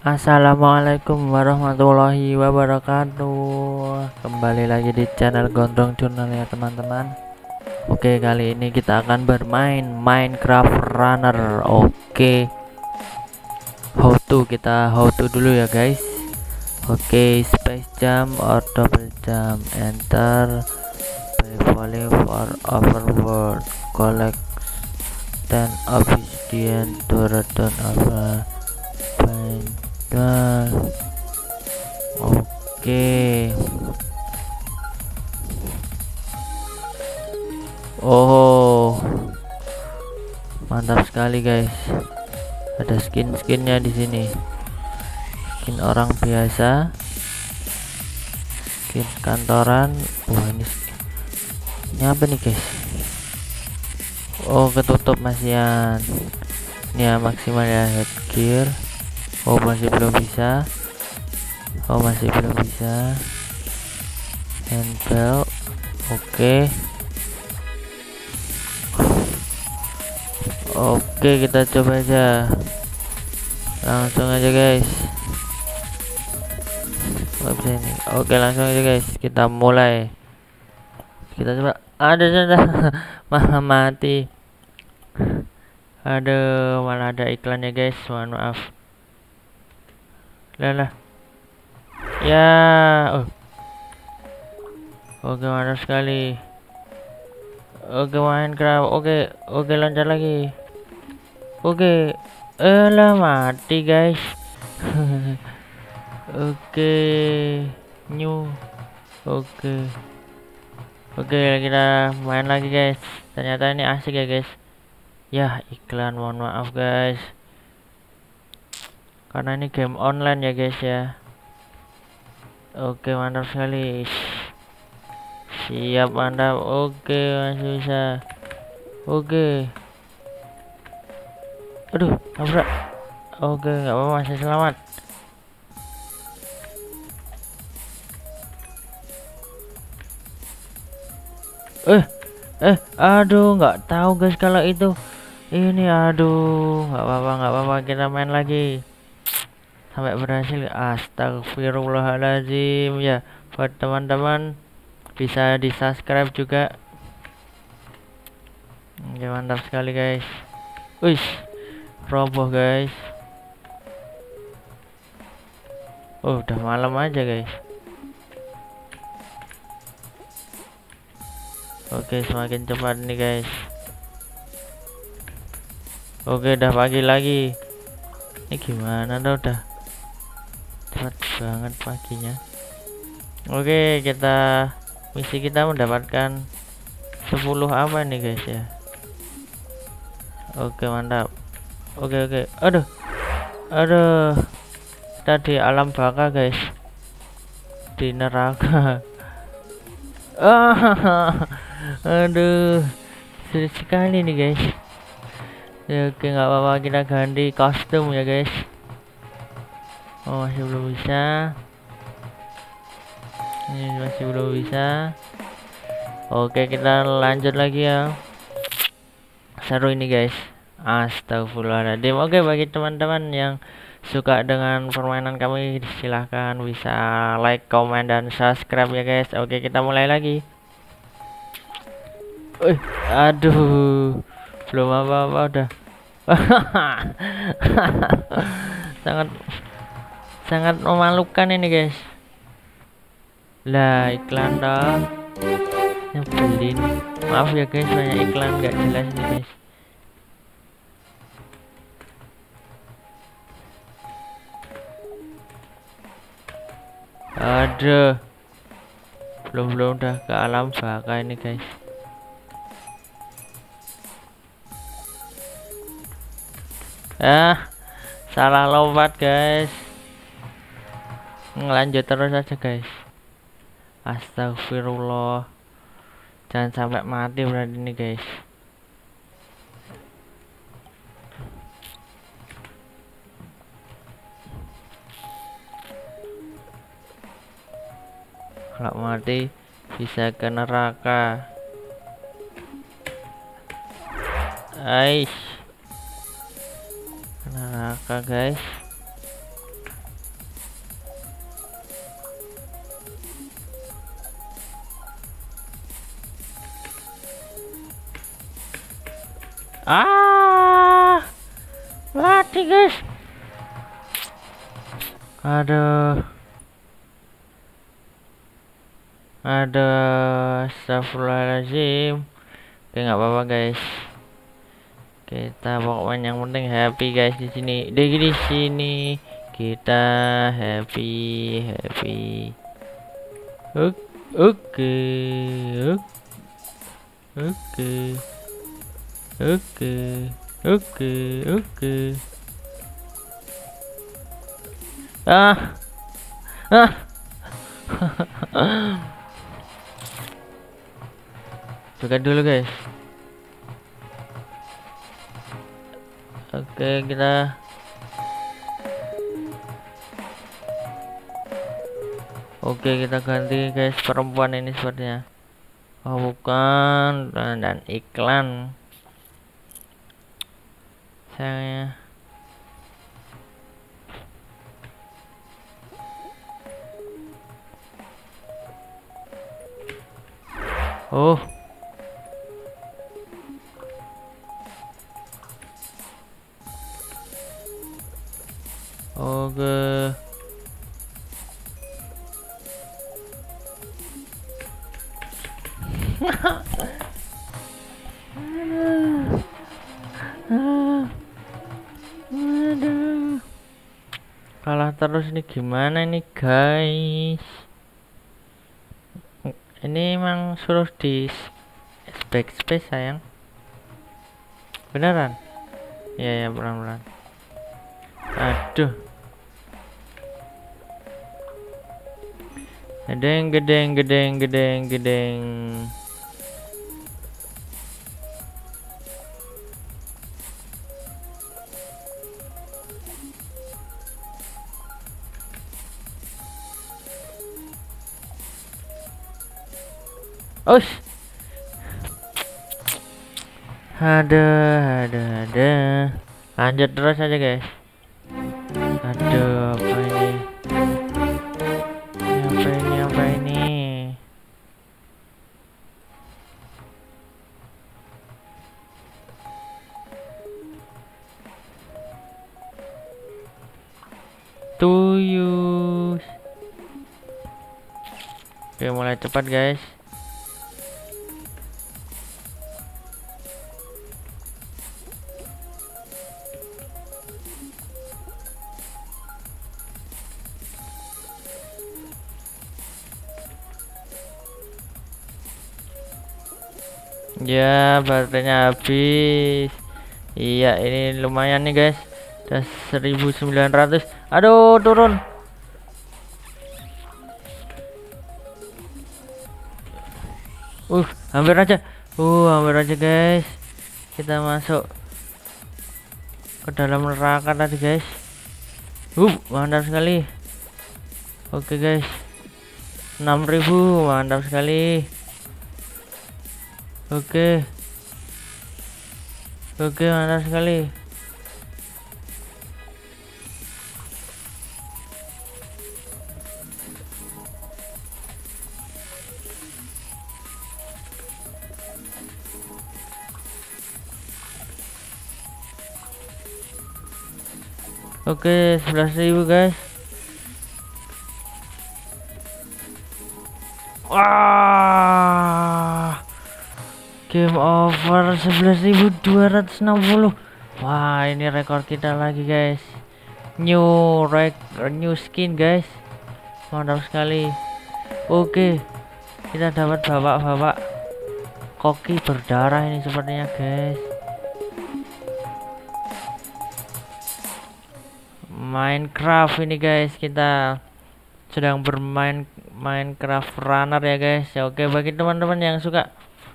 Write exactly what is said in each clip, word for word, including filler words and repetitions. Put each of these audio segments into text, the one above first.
Assalamualaikum warahmatullahi wabarakatuh. Kembali lagi di channel Gondrong Journal ya teman-teman. Oke, kali ini kita akan bermain Minecraft Runner. Oke, how to kita how to dulu ya guys. Oke, space jump or double jump, enter by falling for overworld, collect ten obsidian to return over. Oke. Oh, mantap sekali guys. Ada skin-skinnya di sini. Skin orang biasa, skin kantoran. Wah, ini ini apa nih guys? Oh, ketutup masian. Ini ya maksimal ya headgear. Oh masih belum bisa. Oh masih belum bisa. Handbell. Oke. Oke, kita coba aja. Langsung aja guys. Oke, langsung aja guys. Kita mulai. Kita coba. Ada ada. Malah mati. Aduh, malah ada iklannya guys. Mohon maaf. Lah ya, oh. Oke, mantap sekali. Oke, Minecraft. Oke, oke, lancar lagi. Oke, eh lah mati guys. Oke, new. Oke, oke, kita main lagi guys. Ternyata ini asik ya guys. Ya iklan, mohon maaf guys. Karena ini game online ya guys ya. Oke, mantap sekali. Siap, mantap. Oke, masih bisa. Oke. Aduh, nabrak. Oke, nggak apa-apa, masih selamat. Eh, eh, aduh, nggak tahu guys kalau itu. Ini aduh, nggak apa-apa, nggak apa-apa, kita main lagi. Sampai berhasil, astagfirullahaladzim ya. Buat teman-teman bisa di subscribe juga ya, mantap sekali guys. Wih, roboh guys. Oh, udah malam aja guys. Oke, semakin cepat nih guys. Oke, udah pagi lagi. Ini gimana tuh, udah cepat banget paginya. Oke, kita misi kita mendapatkan sepuluh apa nih guys ya. Oke, mantap. Oke, oke. Aduh. Aduh. Kita di alam baka guys. Di neraka. Ah. Aduh. Sulit sekali nih guys. Ya, oke, nggak apa-apa, kita ganti kostum ya guys. Oh, masih belum bisa. Ini masih belum bisa. Oke, kita lanjut lagi ya. Seru ini guys. Astagfirullahaladzim. Oke, bagi teman-teman yang suka dengan permainan kami, silahkan bisa like, komen, dan subscribe ya guys. Oke, kita mulai lagi. Uh, aduh, belum apa-apa udah. Sangat sangat memalukan ini guys. Lah, iklan dong, nyebelin. Maaf ya guys, banyak iklan nggak jelas ini guys. Aduh, belum belum udah ke alam baka ini guys. Ah, salah lompat guys. Ngelanjut terus aja guys. Astagfirullah, jangan sampai mati berarti nih guys. Kalau mati bisa ke neraka. Aish, neraka guys. Ah, mati guys. Aduh, aduh, astagfirullahaladzim. Oke, nggak apa-apa guys. Kita pokoknya yang penting happy guys di sini. Di di sini kita happy happy. Oke oke oke oke oke oke. Ah ah. Buka dulu guys. Oke, kita Oke kita ganti guys, perempuan ini sepertinya. Oh bukan, dan, dan iklan. Sayangnya. Oh. Oke. Aduh. Aduh. Aduh. Kalah terus nih, gimana nih guys? Ini emang suruh di backspace sayang. Beneran? Iya ya, pelan-pelan. Aduh. Gedeng gedeng gedeng gedeng gedeng. Osh, ada, ada, ada. Lanjut terus aja guys. Aduh, apa ini? Apa ini? Apa ini? Tuyul. Oke, mulai cepat guys. Ya, baterainya habis. Iya, ini lumayan nih guys. Udah seribu sembilan ratus. Aduh, turun. Uh, hampir aja. Uh, hampir aja guys. Kita masuk ke dalam neraka tadi guys. Uh, mantap sekali. Oke guys, enam ribu, mantap sekali. Oke, oke, mantap sekali. Oke, sebelas ribu guys. Wah. Game over sebelas ribu dua ratus enam puluh. Wah, ini rekor kita lagi guys. New rek new skin guys. Mantap sekali. Oke. Kita dapat bapak-bapak koki berdarah ini sepertinya guys. Minecraft ini guys, kita sedang bermain Minecraft Runner ya guys. Oke, bagi teman-teman yang suka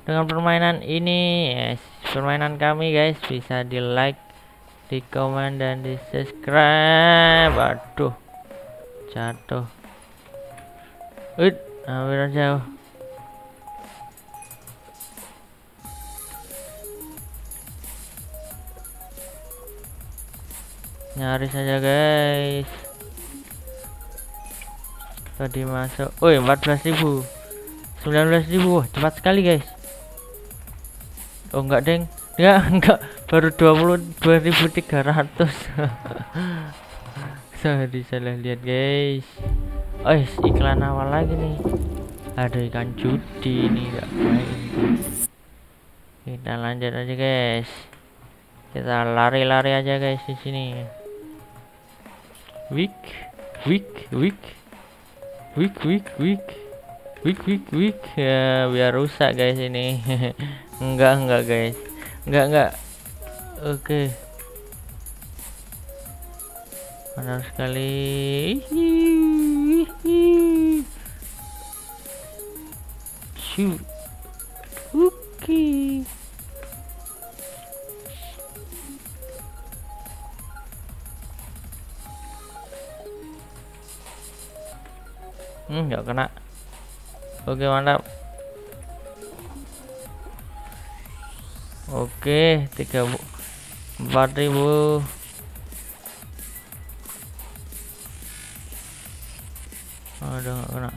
dengan permainan ini, yes, permainan kami guys, bisa di like, di komen, dan di subscribe. Aduh, jatuh. Wih, hampir jauh. Nyaris aja guys. Tadi masuk. Wih, empat belas ribu, sembilan belas ribu, cepat sekali guys. Oh enggak deng, ya enggak, baru dua puluh dua ribu tiga ratus. Sorry, salah lihat guys. Oh iklan awal lagi nih, ada ikan judi nih, enggak main. Kita lanjut aja guys, kita lari-lari aja guys di sini. Week week week week week week week week week ya, biar rusak guys ini. enggak enggak guys, enggak enggak oke okay. Benar sekali. Shoot. Oke. Okay. Hmm, enggak kena. Oke, okay, mantap. Oke, okay, tiga empat ribu. Aduh, nggak kena.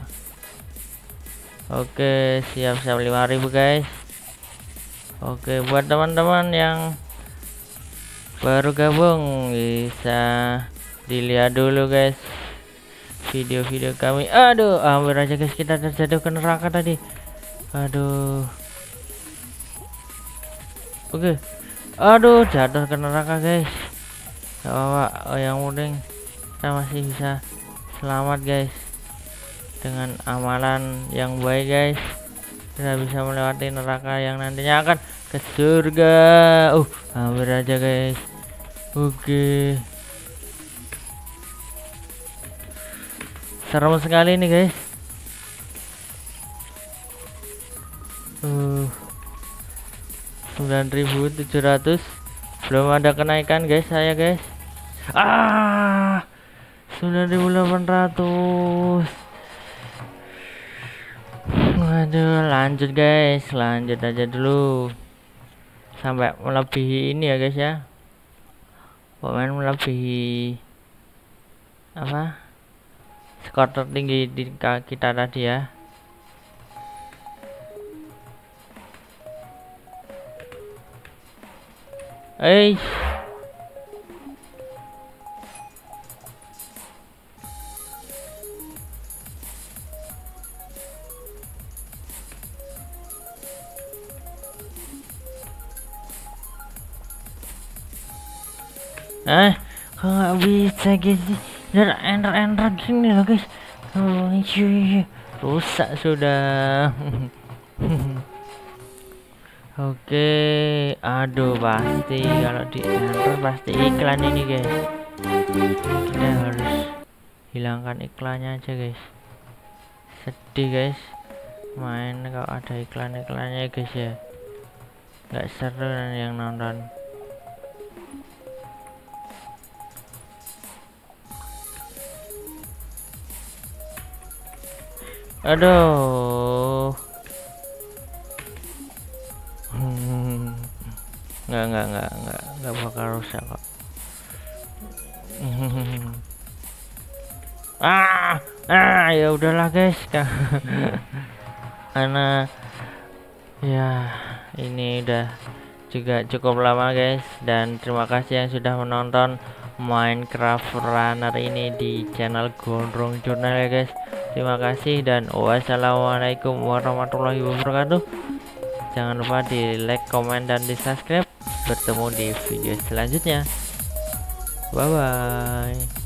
Oke, siap-siap lima ribu guys. Oke, buat teman-teman yang baru gabung bisa dilihat dulu guys video-video kami. Aduh, hampir aja guys kita terjatuh ke neraka tadi. Aduh. Oke. Aduh, jatuh ke neraka guys. Gak apa-apa, oh, yang penting kita masih bisa selamat guys. Dengan amalan yang baik guys, kita bisa melewati neraka yang nantinya akan ke surga. Uh, hampir aja guys. Oke. Okay. Serem sekali nih guys. Uh, sembilan ribu tujuh ratus. Belum ada kenaikan guys saya guys. Ah, sembilan ribu delapan ratus. Aduh, lanjut guys, lanjut aja dulu sampai melebihi ini ya guys ya, pemain melebihi apa skor tertinggi di kita tadi ya. Eh Eh, kok nggak bisa guys? Enter enter enter gini loh guys. Oh, cuy, rusak sudah. Oke, aduh pasti kalau di enter pasti iklan ini guys. Kita harus hilangkan iklannya aja guys. Sedih guys, main kalau ada iklan-iklannya guys ya. Nggak seru yang nonton. Aduh, hmm. nggak nggak nggak nggak nggak bakal rusak kok. ah ah ya udahlah guys, karena ya ini udah juga cukup lama guys, dan terima kasih yang sudah menonton Minecraft Runner ini di channel Gondrong Journal ya guys. Terima kasih dan wassalamualaikum warahmatullahi wabarakatuh. Jangan lupa di like, komen, dan di subscribe. Bertemu di video selanjutnya. Bye bye.